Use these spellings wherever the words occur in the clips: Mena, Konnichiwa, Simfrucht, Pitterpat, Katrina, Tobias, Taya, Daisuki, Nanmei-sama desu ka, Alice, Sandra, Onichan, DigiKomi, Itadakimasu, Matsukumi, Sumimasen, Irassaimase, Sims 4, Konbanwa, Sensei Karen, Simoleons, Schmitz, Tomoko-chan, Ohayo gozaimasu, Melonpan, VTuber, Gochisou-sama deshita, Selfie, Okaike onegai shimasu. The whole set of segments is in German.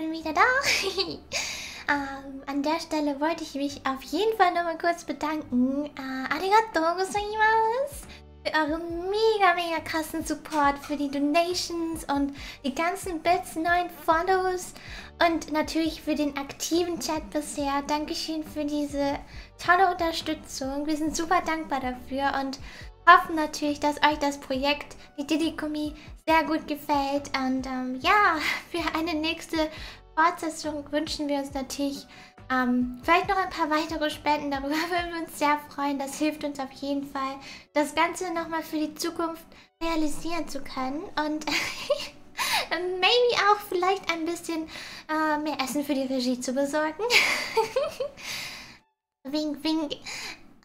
bin wieder da. An der Stelle wollte ich mich auf jeden Fall nochmal kurz bedanken. Arigatou gozaimasu für euren mega krassen Support, für die Donations und die ganzen Bits, neuen Follows und natürlich für den aktiven Chat bisher. Dankeschön für diese tolle Unterstützung. Wir sind super dankbar dafür und hoffen natürlich, dass euch das Projekt, die DigiKomi, sehr gut gefällt. Und ja, für eine nächste Fortsetzung wünschen wir uns natürlich vielleicht noch ein paar weitere Spenden. Darüber würden wir uns sehr freuen. Das hilft uns auf jeden Fall, das Ganze nochmal für die Zukunft realisieren zu können. Und maybe auch vielleicht ein bisschen mehr Essen für die Regie zu besorgen. Wink, wink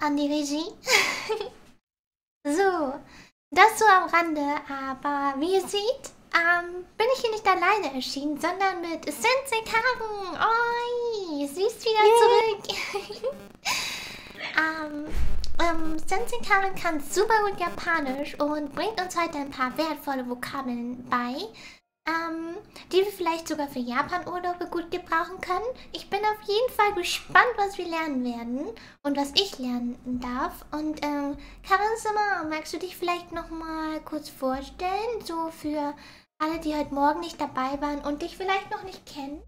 an die Regie. So, das so am Rande, aber wie ihr seht, bin ich hier nicht alleine erschienen, sondern mit Sensei Karen. Oi, sie ist wieder zurück. Sensei Karen kann super gut Japanisch und bringt uns heute ein paar wertvolle Vokabeln bei, die wir vielleicht sogar für Japan-Urlaube gut gebrauchen können. Ich bin auf jeden Fall gespannt, was wir lernen werden und was ich lernen darf. Und Karen-sama, magst du dich vielleicht nochmal kurz vorstellen, so für alle, die heute Morgen nicht dabei waren und dich vielleicht noch nicht kennen?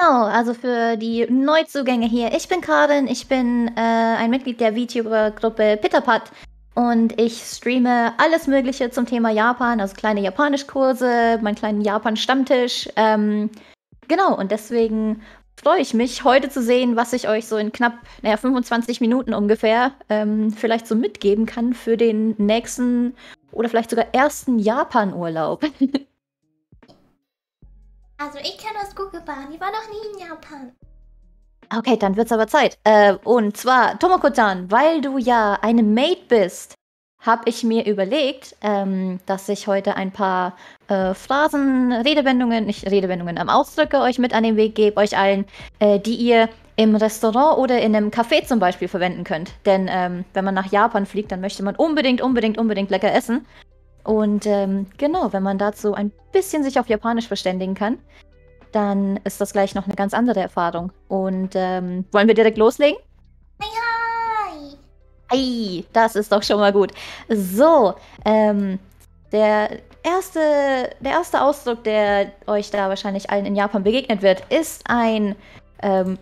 Genau, also für die Neuzugänge hier. Ich bin Karen, ich bin ein Mitglied der VTuber-Gruppe Pitterpat. Und ich streame alles Mögliche zum Thema Japan, also kleine Japanischkurse, meinen kleinen Japan-Stammtisch. Genau, und deswegen freue ich mich, heute zu sehen, was ich euch so in knapp 25 Minuten ungefähr vielleicht so mitgeben kann für den nächsten oder vielleicht sogar ersten Japan-Urlaub. Also ich kenne das Google-Bahn, ich war noch nie in Japan. Okay, dann wird's aber Zeit. Und zwar, Tomoko-chan, weil du ja eine Maid bist, habe ich mir überlegt, dass ich heute ein paar Phrasen, Redewendungen, nicht Redewendungen, Ausdrücke euch mit an den Weg gebe, euch allen, die ihr im Restaurant oder in einem Café zum Beispiel verwenden könnt. Denn wenn man nach Japan fliegt, dann möchte man unbedingt lecker essen. Und genau, wenn man dazu ein bisschen sich auf Japanisch verständigen kann, dann ist das gleich noch eine ganz andere Erfahrung. Und wollen wir direkt loslegen? Hi, hi! Hi, das ist doch schon mal gut. So, der erste Ausdruck, der euch da wahrscheinlich allen in Japan begegnet wird, ist ein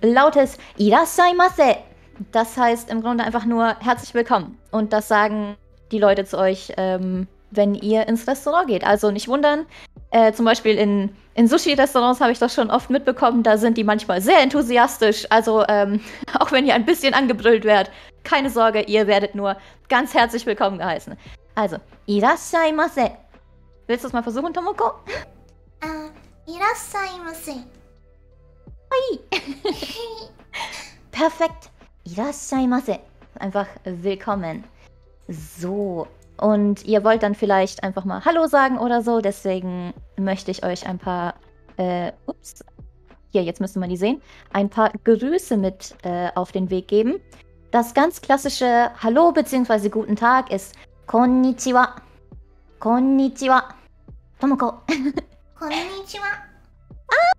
lautes Irassaimase. Das heißt im Grunde einfach nur herzlich willkommen. Und das sagen die Leute zu euch, wenn ihr ins Restaurant geht. Also nicht wundern, zum Beispiel in Sushi-Restaurants habe ich das schon oft mitbekommen, da sind die manchmal sehr enthusiastisch. Also auch wenn ihr ein bisschen angebrüllt werdet, keine Sorge, ihr werdet nur ganz herzlich willkommen geheißen. Also, irassaimase. Willst du es mal versuchen, Tomoko? Irassaimase. Oi. Perfekt. Irassaimase. Einfach willkommen. So. Und ihr wollt dann vielleicht einfach mal Hallo sagen oder so, deswegen möchte ich euch ein paar, ups, hier, jetzt müssen wir die sehen, ein paar Grüße mit auf den Weg geben. Das ganz klassische Hallo bzw. Guten Tag ist Konnichiwa. Konnichiwa. Tomoko. Konnichiwa. Ah,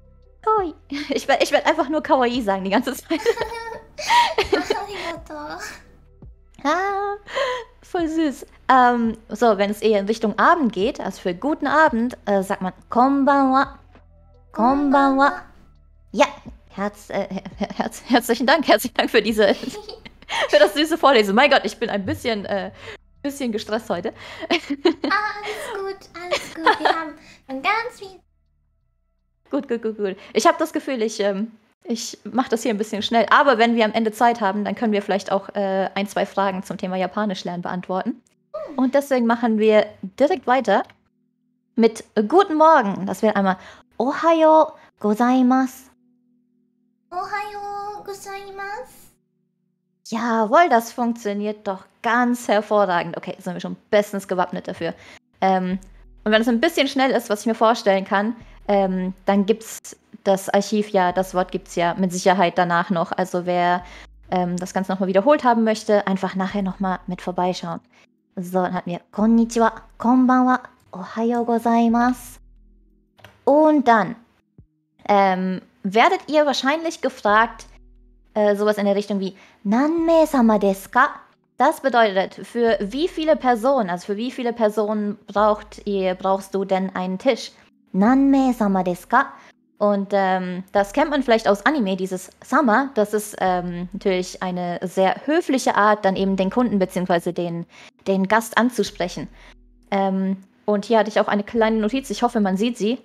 oi. Ich werd einfach nur Kawaii sagen die ganze Zeit. Ah, voll süß. So, wenn es eher in Richtung Abend geht, also für guten Abend, sagt man Konbanwa. Konbanwa. Ja, herzlichen Dank für diese, für das süße Vorlesen. Mein Gott, ich bin ein bisschen gestresst heute. Alles gut. Wir haben ganz viel. Gut. Ich habe das Gefühl, ich mache das hier ein bisschen schnell, aber wenn wir am Ende Zeit haben, dann können wir vielleicht auch ein, zwei Fragen zum Thema Japanisch lernen beantworten. Und deswegen machen wir direkt weiter mit Guten Morgen. Das wäre einmal Ohayo gozaimasu. Ohayo gozaimasu. Jawohl, das funktioniert doch ganz hervorragend. Okay, sind wir schon bestens gewappnet dafür. Und wenn es ein bisschen schnell ist, was ich mir vorstellen kann, dann gibt's das Archiv, ja, das Wort gibt es ja mit Sicherheit danach noch. Also wer das Ganze nochmal wiederholt haben möchte, einfach nachher nochmal mit vorbeischauen. So, dann hatten wir Konnichiwa, Konbanwa, Ohayo gozaimasu. Und dann werdet ihr wahrscheinlich gefragt, sowas in der Richtung wie Nanmei-sama desu ka? Das bedeutet, für wie viele Personen, also für wie viele Personen brauchst du denn einen Tisch? Nanmei-sama desu ka? Und das kennt man vielleicht aus Anime, dieses Sama. Das ist natürlich eine sehr höfliche Art, dann eben den Kunden bzw. den Gast anzusprechen. Und hier hatte ich auch eine kleine Notiz, ich hoffe, man sieht sie.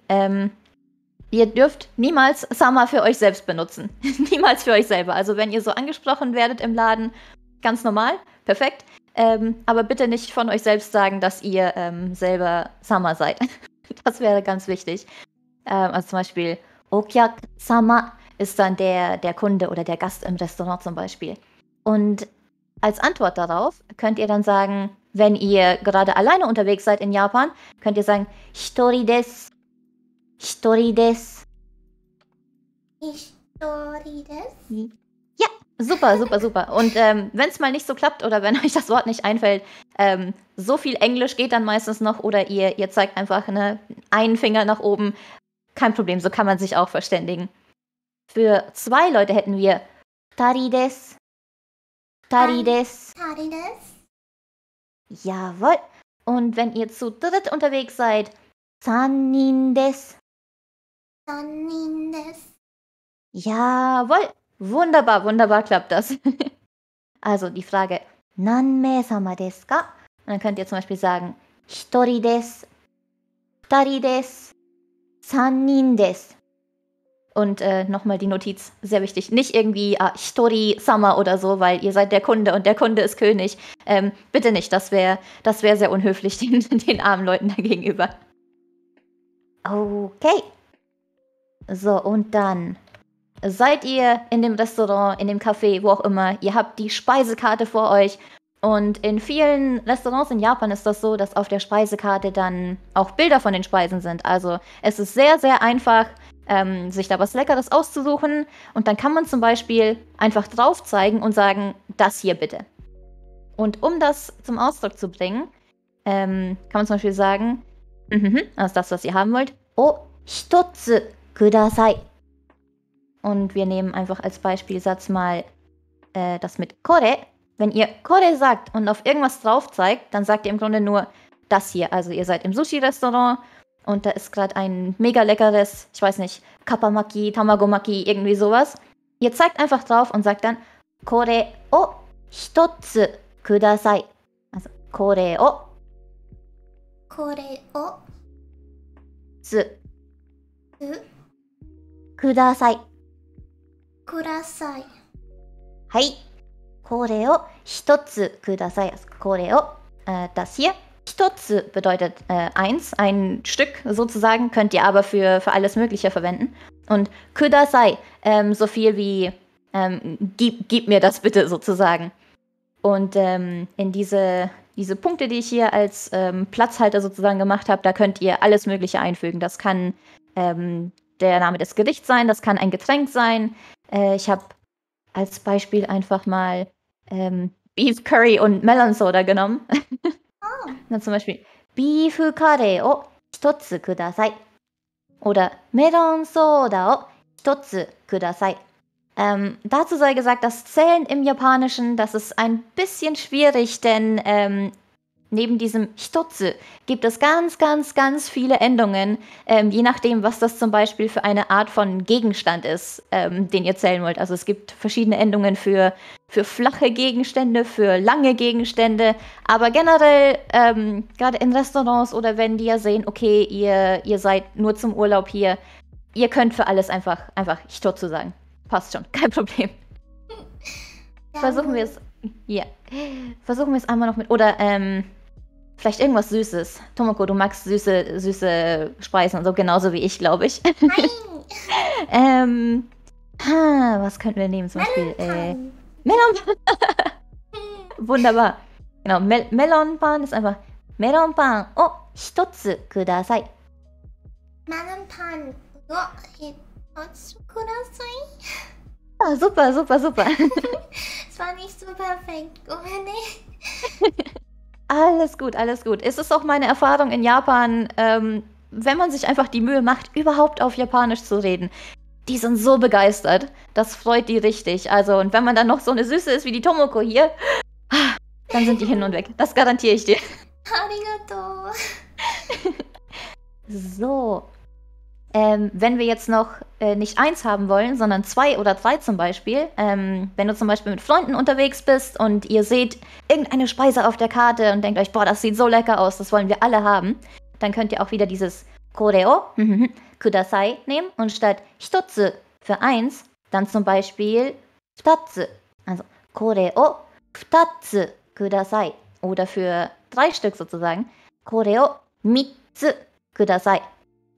Ihr dürft niemals Sama für euch selbst benutzen. Niemals für euch selber. Also wenn ihr so angesprochen werdet im Laden, ganz normal, perfekt. Aber bitte nicht von euch selbst sagen, dass ihr selber Sama seid. Das wäre ganz wichtig. Also zum Beispiel Okyak-sama ist dann der Kunde oder der Gast im Restaurant zum Beispiel. Und als Antwort darauf könnt ihr dann sagen, wenn ihr gerade alleine unterwegs seid in Japan, könnt ihr sagen Hitori desu. Hitori desu. Hitori desu. Ja, super, super, super. Und wenn es mal nicht so klappt oder wenn euch das Wort nicht einfällt, so viel Englisch geht dann meistens noch oder ihr zeigt einfach einen Finger nach oben. Kein Problem, so kann man sich auch verständigen. Für zwei Leute hätten wir Tari desu. Tari desu. Tari desu. Jawohl. Und wenn ihr zu dritt unterwegs seid, Sannin desu. Sannin desu. Jawohl. Wunderbar, wunderbar klappt das. Also die Frage, Nanmei-sama desu ka? Und dann könnt ihr zum Beispiel sagen, Hitori desu, Futari desu, Sannin desu. Und nochmal die Notiz, sehr wichtig. Nicht irgendwie Hitori-sama oder so, weil ihr seid der Kunde und der Kunde ist König. Bitte nicht, das wär sehr unhöflich den armen Leuten dagegenüber. Okay. So, und dann seid ihr in dem Restaurant, in dem Café, wo auch immer. Ihr habt die Speisekarte vor euch. Und in vielen Restaurants in Japan ist das so, dass auf der Speisekarte dann auch Bilder von den Speisen sind. Also es ist sehr, sehr einfach, sich da was Leckeres auszusuchen und dann kann man zum Beispiel einfach drauf zeigen und sagen, das hier bitte. Und um das zum Ausdruck zu bringen, kann man zum Beispiel sagen, also das, was ihr haben wollt, o hitotsu kudasai. Und wir nehmen einfach als Beispielsatz mal das mit kore. Wenn ihr kore sagt und auf irgendwas drauf zeigt, dann sagt ihr im Grunde nur das hier. Also ihr seid im Sushi-Restaurant und da ist gerade ein mega leckeres, ich weiß nicht, Kappamaki, Tamagomaki, irgendwie sowas. Ihr zeigt einfach drauf und sagt dann kore o hitotsu kudasai. Also kore o. Kore o. Tsu. Kudasai. Kudasai. Hai. Kore o hitotsu kudasai. Also kore o. Das hier. Hitotsu bedeutet eins, ein Stück sozusagen, könnt ihr aber für alles Mögliche verwenden. Und kudasai, so viel wie gib mir das bitte sozusagen. Und in diese Punkte, die ich hier als Platzhalter sozusagen gemacht habe, da könnt ihr alles Mögliche einfügen. Das kann der Name des Gerichts sein, das kann ein Getränk sein. Ich habe als Beispiel einfach mal Beef Curry und Melon Soda genommen. Dann zum Beispiel Beef Curry o hitotsu kudasai. Oder Melon Soda o hitotsu kudasai. Dazu sei gesagt, das Zählen im Japanischen, das ist ein bisschen schwierig, denn neben diesem Hitotsu gibt es ganz, ganz, ganz viele Endungen, je nachdem, was das zum Beispiel für eine Art von Gegenstand ist, den ihr zählen wollt. Also es gibt verschiedene Endungen für flache Gegenstände, für lange Gegenstände, aber generell, gerade in Restaurants oder wenn die ja sehen, okay, ihr seid nur zum Urlaub hier, ihr könnt für alles einfach Hitotsu sagen. Passt schon, kein Problem. Versuchen wir es. Ja. Versuchen wir es einmal noch mit. Oder vielleicht irgendwas Süßes. Tomoko, du magst süße Speisen und so, genauso wie ich, glaube ich. Nein. Was könnten wir nehmen zum Beispiel? Melonpan. Wunderbar. Genau, Melonpan ist einfach Melonpan o hitotsu kudasai. Melonpan o hitotsu kudasai. Ah, super, super, super. Es war nicht so perfekt, oder nicht? Alles gut, alles gut. Es ist auch meine Erfahrung in Japan, wenn man sich einfach die Mühe macht, überhaupt auf Japanisch zu reden. Die sind so begeistert. Das freut die richtig. Also, und wenn man dann noch so eine Süße ist wie die Tomoko hier, dann sind die hin und weg. Das garantiere ich dir. Arigato. So. Wenn wir jetzt noch nicht 1 haben wollen, sondern 2 oder 3 zum Beispiel, wenn du zum Beispiel mit Freunden unterwegs bist und ihr seht irgendeine Speise auf der Karte und denkt euch, boah, das sieht so lecker aus, das wollen wir alle haben, dann könnt ihr auch wieder dieses Koreo Kudasai nehmen und statt Hitotsu für 1, dann zum Beispiel Futatsu. Also Koreo Futatsu Kudasai. Oder für 3 Stück sozusagen. Koreo Mitsu Kudasai.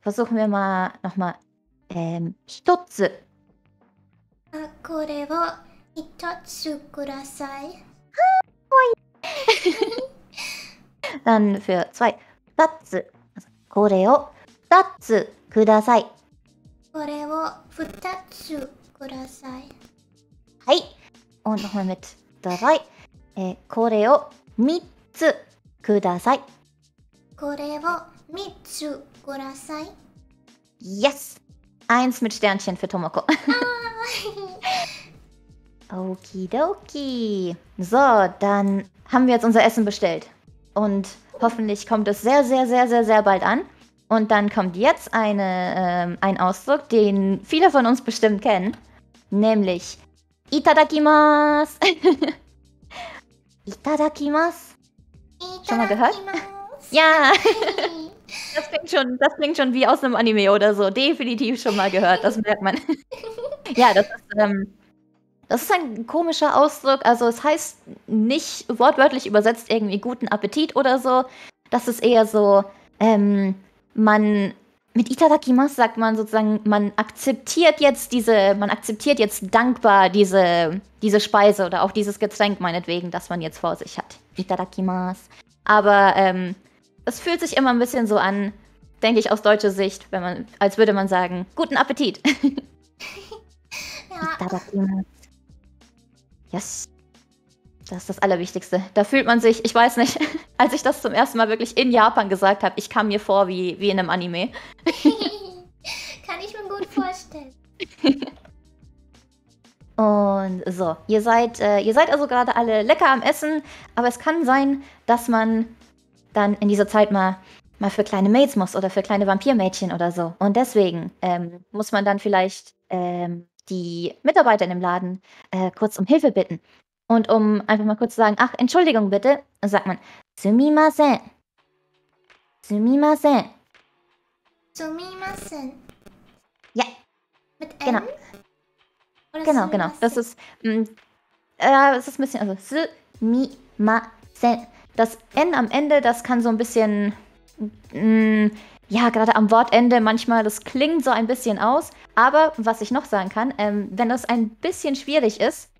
Versuchen wir mal nochmal. Hitotsu. Kore wo hitotsu kudasai. Dann für 2. Futatsu. Also, kore wo futatsu kudasai. Kore wo futatsu kudasai. Hai. Und nochmal mit 3. Kore wo mitsu kudasai. Kore wo mitsu kudasai. Yes! 1 mit Sternchen für Tomoko. Okidoki. So, dann haben wir jetzt unser Essen bestellt. Und hoffentlich kommt es sehr, sehr, sehr, sehr, sehr bald an. Und dann kommt jetzt ein Ausdruck, den viele von uns bestimmt kennen. Nämlich Itadakimasu. Itadakimasu. Schon mal gehört? Ja! Das klingt schon wie aus einem Anime oder so. Definitiv schon mal gehört, das merkt man. Ja, das ist ein komischer Ausdruck. Also es heißt nicht wortwörtlich übersetzt irgendwie guten Appetit oder so. Das ist eher so, man, mit Itadakimasu sagt man sozusagen, man akzeptiert jetzt dankbar diese Speise oder auch dieses Getränk meinetwegen, das man jetzt vor sich hat. Itadakimasu. Aber, es fühlt sich immer ein bisschen so an, denke ich aus deutscher Sicht, als würde man sagen, guten Appetit. Ja. Yes. Das ist das Allerwichtigste. Da fühlt man sich, ich weiß nicht, als ich das zum ersten Mal wirklich in Japan gesagt habe, ich kam mir vor wie in einem Anime. Kann ich mir gut vorstellen. Und so, ihr seid also gerade alle lecker am Essen, aber es kann sein, dass man dann in dieser Zeit mal für kleine Maids muss oder für kleine Vampirmädchen oder so. Und deswegen muss man dann vielleicht die Mitarbeiter in dem Laden kurz um Hilfe bitten. Und um einfach mal kurz zu sagen, ach, Entschuldigung bitte, sagt man Sumimasen. Sumimasen. Sumimasen. Ja. Mit M? Genau. Oder genau. Das ist ein bisschen, also Sumimasen. Das N am Ende, das kann so ein bisschen, ja, gerade am Wortende manchmal, das klingt so ein bisschen aus. Aber was ich noch sagen kann, wenn das ein bisschen schwierig ist,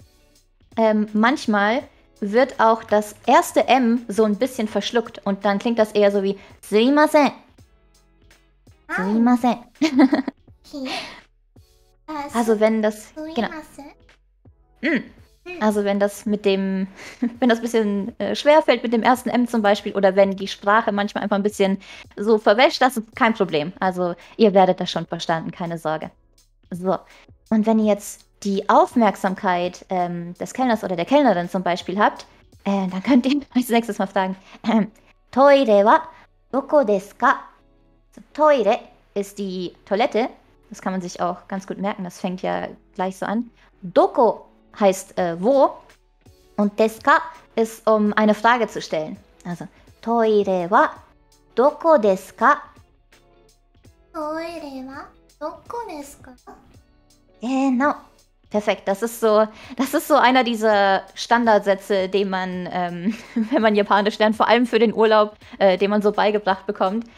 manchmal wird auch das erste M so ein bisschen verschluckt. Und dann klingt das eher so wie Sumimasen. Sumimasen. Also wenn das, genau. Also wenn das ein bisschen schwer fällt mit dem ersten M zum Beispiel oder wenn die Sprache manchmal einfach ein bisschen so verwäscht, das ist kein Problem. Also ihr werdet das schon verstanden, keine Sorge. So, und wenn ihr jetzt die Aufmerksamkeit des Kellners oder der Kellnerin zum Beispiel habt, dann könnt ihr euch das nächste Mal fragen. Toire wa doko desu ka? Toire ist die Toilette. Das kann man sich auch ganz gut merken, das fängt ja gleich so an. Doko heißt wo und deska ist, um eine Frage zu stellen. Also Toire wa doko desu ka? Toire wa doko desu ka? Genau. Perfekt. Das ist so einer dieser Standardsätze, den man, wenn man Japanisch lernt, vor allem für den Urlaub, den man so beigebracht bekommt.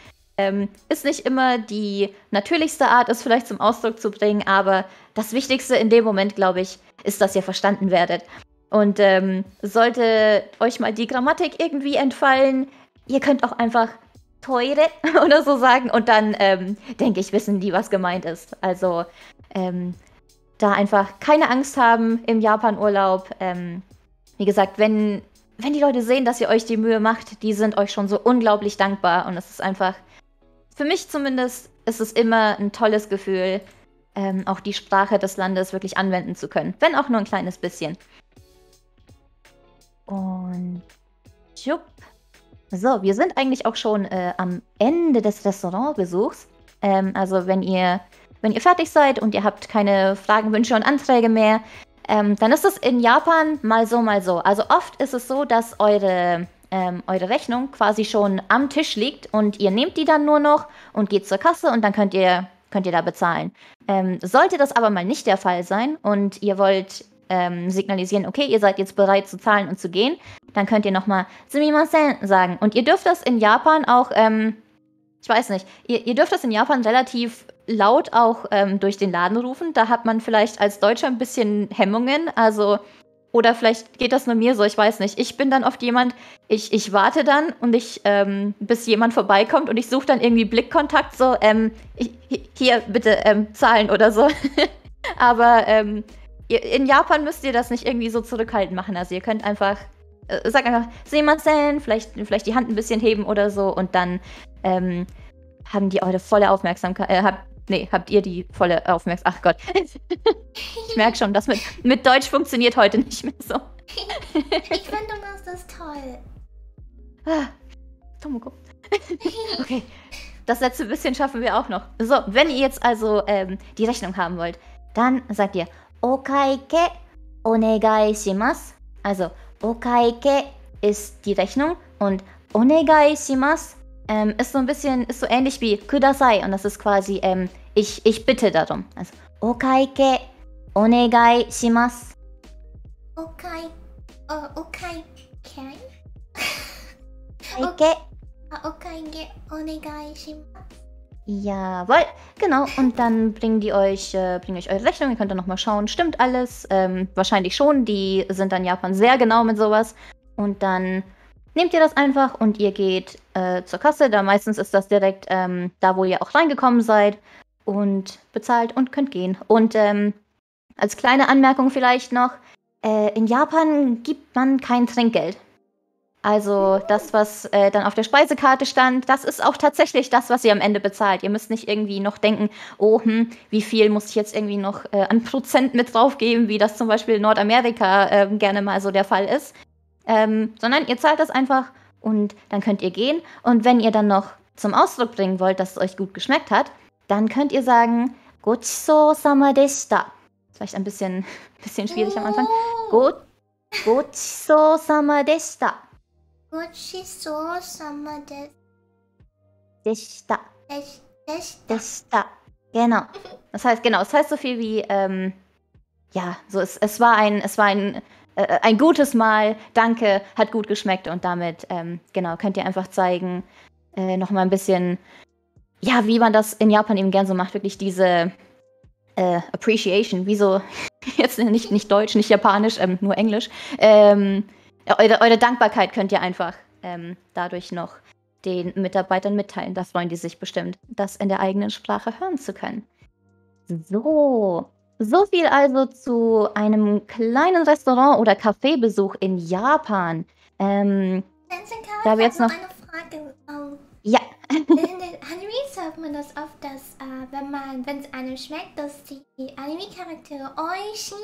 Ist nicht immer die natürlichste Art, es vielleicht zum Ausdruck zu bringen, aber das Wichtigste in dem Moment, glaube ich, ist, dass ihr verstanden werdet. Und sollte euch mal die Grammatik irgendwie entfallen, ihr könnt auch einfach teure oder so sagen und dann, denke ich, wissen die, was gemeint ist. Also da einfach keine Angst haben im Japan-Urlaub. Wie gesagt, wenn die Leute sehen, dass ihr euch die Mühe macht, die sind euch schon so unglaublich dankbar und es ist einfach für mich zumindest ist es immer ein tolles Gefühl, auch die Sprache des Landes wirklich anwenden zu können. Wenn auch nur ein kleines bisschen. Und jupp. So, wir sind eigentlich auch schon am Ende des Restaurantbesuchs. Also wenn ihr fertig seid und ihr habt keine Fragen, Wünsche und Anträge mehr, dann ist es in Japan mal so, mal so. Also oft ist es so, dass eure Rechnung quasi schon am Tisch liegt und ihr nehmt die dann nur noch und geht zur Kasse und dann könnt ihr da bezahlen. Sollte das aber mal nicht der Fall sein und ihr wollt signalisieren, okay, ihr seid jetzt bereit zu zahlen und zu gehen, dann könnt ihr nochmal Sumimasen sagen. Und ihr dürft das in Japan auch, ich weiß nicht, ihr dürft das in Japan relativ laut auch durch den Laden rufen. Da hat man vielleicht als Deutscher ein bisschen Hemmungen, also, oder vielleicht geht das nur mir so, ich weiß nicht. Ich bin dann oft jemand, ich warte dann und bis jemand vorbeikommt und ich suche dann irgendwie Blickkontakt, so, hier, bitte, zahlen oder so. Aber, in Japan müsst ihr das nicht irgendwie so zurückhaltend machen. Also ihr könnt einfach, sagt einfach, Semasen, vielleicht die Hand ein bisschen heben oder so und dann haben die eure volle Aufmerksamkeit, habt ihr die volle Aufmerksamkeit, ach Gott. Ich merke schon, das mit Deutsch funktioniert heute nicht mehr so. Ich finde, du machst das toll. Ah, Tomoko. Okay, das letzte bisschen schaffen wir auch noch. So, wenn ihr jetzt also die Rechnung haben wollt, dann sagt ihr Okaike onegai shimasu. Also, Okaike ist die Rechnung und onegai shimasu ist so ein bisschen, ist so ähnlich wie kudasai und das ist quasi, ich bitte darum. Also, Okaike onegai shimasu. Okaike onegai shimasu. Jawohl, genau. Und dann bringen euch eure Rechnung. Ihr könnt dann nochmal schauen, stimmt alles? Wahrscheinlich schon. Die sind dann in Japan sehr genau mit sowas. Und dann nehmt ihr das einfach und ihr geht zur Kasse. Da meistens ist das direkt da, wo ihr auch reingekommen seid. Und bezahlt und könnt gehen. Und als kleine Anmerkung vielleicht noch, in Japan gibt man kein Trinkgeld. Also das, was dann auf der Speisekarte stand, das ist auch tatsächlich das, was ihr am Ende bezahlt. Ihr müsst nicht irgendwie noch denken, oh, wie viel muss ich jetzt irgendwie noch an Prozent mit draufgeben, wie das zum Beispiel in Nordamerika gerne mal so der Fall ist. Sondern ihr zahlt das einfach und dann könnt ihr gehen. Und wenn ihr dann noch zum Ausdruck bringen wollt, dass es euch gut geschmeckt hat, dann könnt ihr sagen, Gochisou-sama deshita. Vielleicht ein bisschen schwierig am Anfang. Gochisou-sama deshita. Deshita. Genau. Das heißt so viel wie, ja, so es war ein gutes Mal, danke, hat gut geschmeckt und damit, genau, könnt ihr einfach zeigen, nochmal ein bisschen, ja, wie man das in Japan eben gern so macht, wirklich diese Appreciation, wieso, jetzt nicht Deutsch, nicht Japanisch, nur Englisch, eure Dankbarkeit könnt ihr einfach dadurch noch den Mitarbeitern mitteilen. Da freuen die sich bestimmt, das in der eigenen Sprache hören zu können. So viel also zu einem kleinen Restaurant- oder Cafébesuch in Japan. Sensei Karen, da wir jetzt noch eine Frage. Ja. In den Animes hört man das oft, dass wenn es einem schmeckt, dass die Anime-Charaktere oishi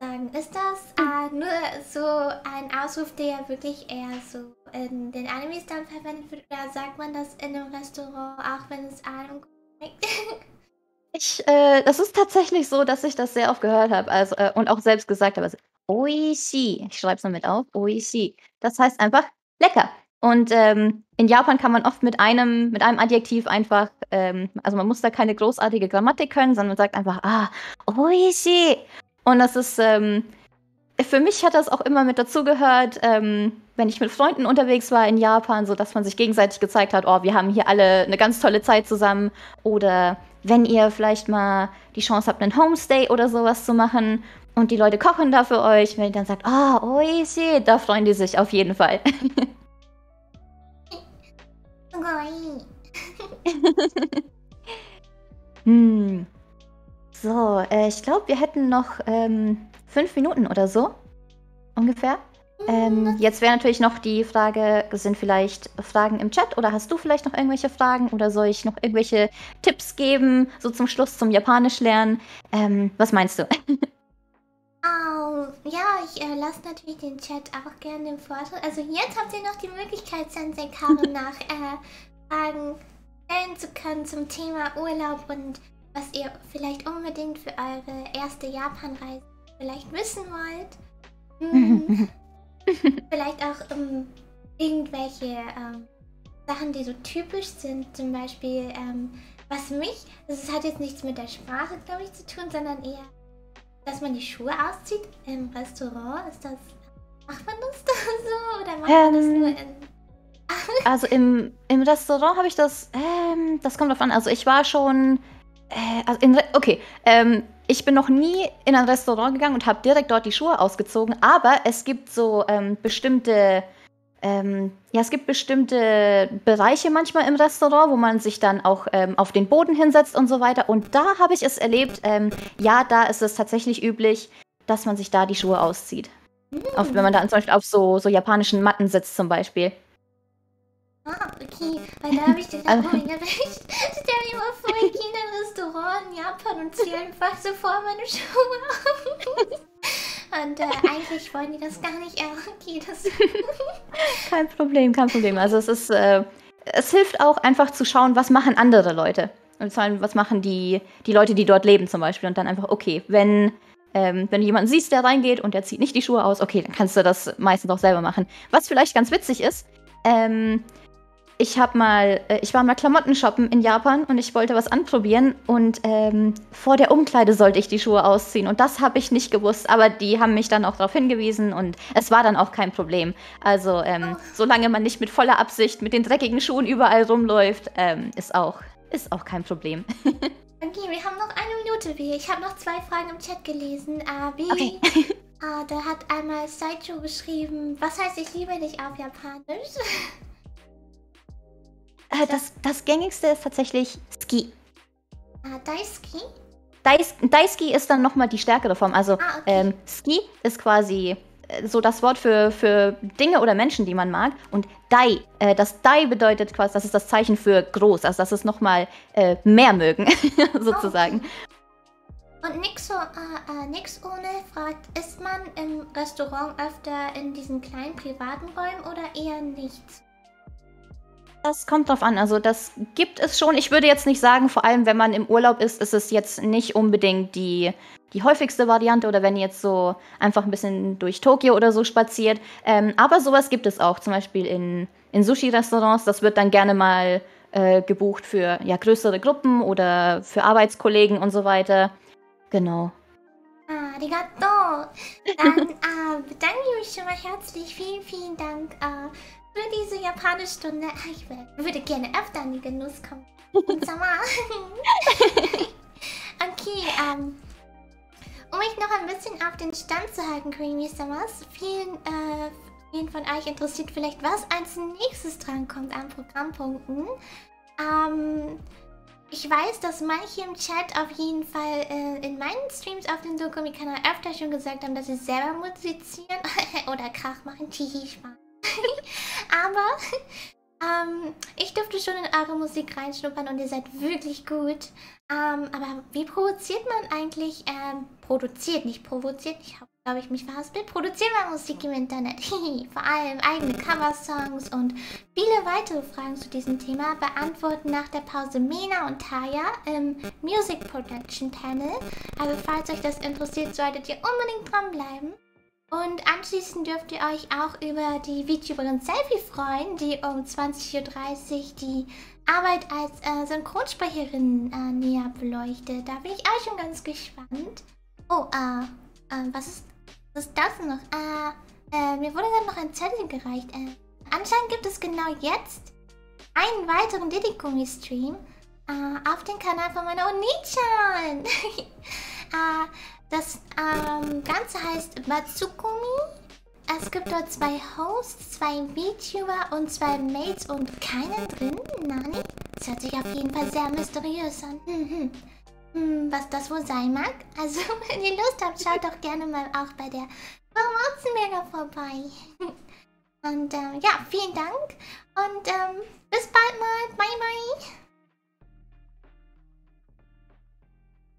sagen. Ist das nur so ein Ausruf, der wirklich eher so in den Animes dann verwendet wird? Oder sagt man das in einem Restaurant, auch wenn es einem gut schmeckt? Das ist tatsächlich so, dass ich das sehr oft gehört habe und auch selbst gesagt habe. Also, oishi. Ich schreibe es mal mit auf. Oishi. Das heißt einfach lecker. Und in Japan kann man oft mit einem Adjektiv einfach, also man muss da keine großartige Grammatik können, sondern man sagt einfach, oishi. Und das ist, für mich hat das auch immer mit dazugehört, wenn ich mit Freunden unterwegs war in Japan, so dass man sich gegenseitig gezeigt hat, oh, wir haben hier alle eine ganz tolle Zeit zusammen. Oder wenn ihr vielleicht mal die Chance habt, einen Homestay oder sowas zu machen und die Leute kochen da für euch, wenn ihr dann sagt, oishi, da freuen die sich auf jeden Fall. So, ich glaube, wir hätten noch 5 Minuten oder so, ungefähr. Jetzt wäre natürlich noch die Frage, sind vielleicht Fragen im Chat oder hast du vielleicht noch irgendwelche Fragen oder soll ich noch irgendwelche Tipps geben, so zum Schluss zum Japanisch lernen? Was meinst du? Ja, ich lasse natürlich den Chat auch gerne im Vortrag. Also jetzt habt ihr noch die Möglichkeit, Sensei Karen nach Fragen stellen zu können zum Thema Urlaub und was ihr vielleicht unbedingt für eure erste Japanreise vielleicht wissen wollt. Mhm. Vielleicht auch irgendwelche Sachen, die so typisch sind, zum Beispiel, was mich, also es hat jetzt nichts mit der Sprache, glaube ich, zu tun, sondern eher, dass man die Schuhe auszieht im Restaurant, ist das, macht man das da so, oder macht man das nur in... Also im Restaurant habe ich das, das kommt drauf an, also ich war schon, ich bin noch nie in ein Restaurant gegangen und habe direkt dort die Schuhe ausgezogen, aber es gibt so bestimmte, es gibt bestimmte Bereiche manchmal im Restaurant, wo man sich dann auch auf den Boden hinsetzt und so weiter. Und da habe ich es erlebt, ja, da ist es tatsächlich üblich, dass man sich da die Schuhe auszieht. Oft, wenn man da zum Beispiel auf so japanischen Matten sitzt zum Beispiel. Ah, okay, weil da habe ich dir dann vorhin recht. Stell dir mal vor, ich gehe in ein Restaurant in Japan und ziehe einfach sofort meine Schuhe auf. Und eigentlich wollen die das gar nicht. Okay, das kein Problem, kein Problem. Also es ist, es hilft auch einfach zu schauen, was machen andere Leute. Und vor allem, was machen die Leute, die dort leben zum Beispiel. Und dann einfach, okay, wenn du jemanden siehst, der reingeht und der zieht nicht die Schuhe aus, okay, dann kannst du das meistens auch selber machen. Was vielleicht ganz witzig ist, ich war mal Klamotten shoppen in Japan und ich wollte was anprobieren und vor der Umkleide sollte ich die Schuhe ausziehen und das habe ich nicht gewusst, aber die haben mich dann auch darauf hingewiesen und es war dann auch kein Problem. Also solange man nicht mit voller Absicht mit den dreckigen Schuhen überall rumläuft, ist auch kein Problem. Okay, wir haben noch eine Minute, ich habe noch zwei Fragen im Chat gelesen. Okay. Da hat einmal Saicho geschrieben, was heißt ich liebe dich auf Japanisch? Das gängigste ist tatsächlich Ski. Daisuki? Daisuki ist dann nochmal die stärkere Form. Also okay. Ski ist quasi so das Wort für Dinge oder Menschen, die man mag. Und Dai, das Dai bedeutet quasi, das ist das Zeichen für groß. Also das ist nochmal mehr mögen, sozusagen. Oh. Und nix ohne fragt, ist man im Restaurant öfter in diesen kleinen privaten Räumen oder eher nicht? Das kommt drauf an, also das gibt es schon. Ich würde jetzt nicht sagen, vor allem wenn man im Urlaub ist, ist es jetzt nicht unbedingt die häufigste Variante oder wenn ihr jetzt so einfach ein bisschen durch Tokio oder so spaziert. Aber sowas gibt es auch, zum Beispiel in Sushi-Restaurants, das wird dann gerne mal gebucht für ja, größere Gruppen oder für Arbeitskollegen und so weiter. Genau. Arigato! Dann bedanke ich mich schon mal herzlich. Vielen, vielen Dank für diese Japanisch-Stunde. Ich würde gerne öfter in den Genuss kommen. Okay, um mich noch ein bisschen auf den Stand zu halten, Kurimi-samas, vielen von euch interessiert vielleicht, was als nächstes drankommt an Programmpunkten. Ich weiß, dass manche im Chat auf jeden Fall in meinen Streams auf dem DigiKomi-Kanal öfter schon gesagt haben, dass sie selber musizieren oder Krach machen. Aber ich durfte schon in eure Musik reinschnuppern und ihr seid wirklich gut. Aber wie produziert man eigentlich, ich habe, glaube ich, mich verhaspelt, produziert man Musik im Internet? Vor allem eigene Cover-Songs und viele weitere Fragen zu diesem Thema beantworten nach der Pause Mena und Taya im Music Production Panel. Also falls euch das interessiert, solltet ihr unbedingt dranbleiben. Und anschließend dürft ihr euch auch über die VTuberin Selfie freuen, die um 20:30 Uhr die Arbeit als Synchronsprecherin näher beleuchtet. Da bin ich auch schon ganz gespannt. Oh, was ist das noch? Mir wurde gerade noch ein Zettel gereicht. Anscheinend gibt es genau jetzt einen weiteren DigiKomi-Stream auf dem Kanal von meiner Onichan. Das Ganze heißt Matsukumi. Es gibt dort 2 Hosts, 2 VTuber und 2 Mates und keinen drin. Nani? Das hört sich auf jeden Fall sehr mysteriös an. Was das wohl sein mag? Also, wenn ihr Lust habt, schaut doch gerne mal auch bei der Promotion-Mega vorbei. Und ja, vielen Dank. Und bis bald mal. Bye, bye.